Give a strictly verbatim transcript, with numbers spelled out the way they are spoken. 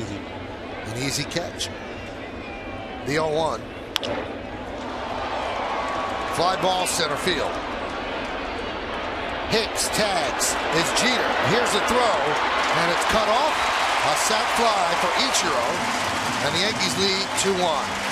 Mm-hmm. An easy catch. The oh one. Fly ball center field. Hicks tags. It's Jeter. Here's a throw, and it's cut off. A sac fly for Ichiro, and the Yankees lead two one.